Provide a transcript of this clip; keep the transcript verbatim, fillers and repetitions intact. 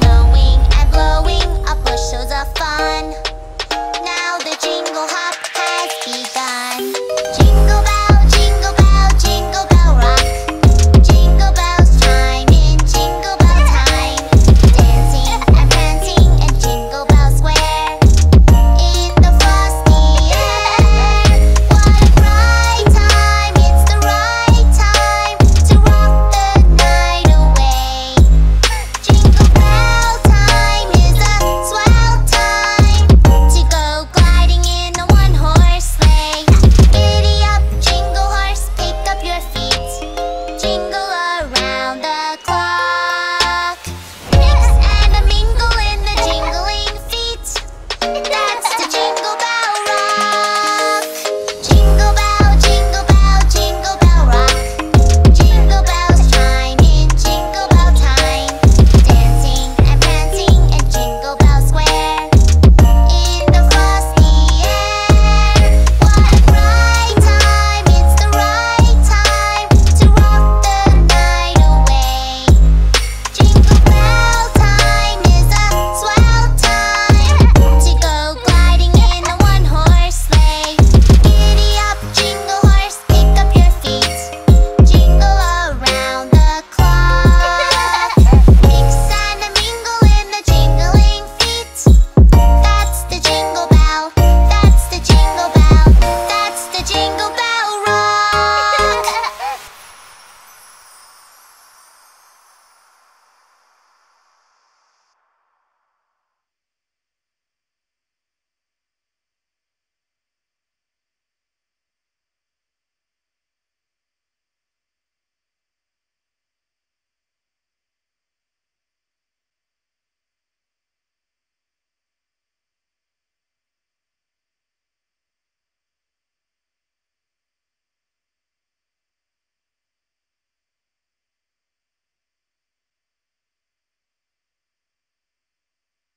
Snowing and blowing up bushels of fun.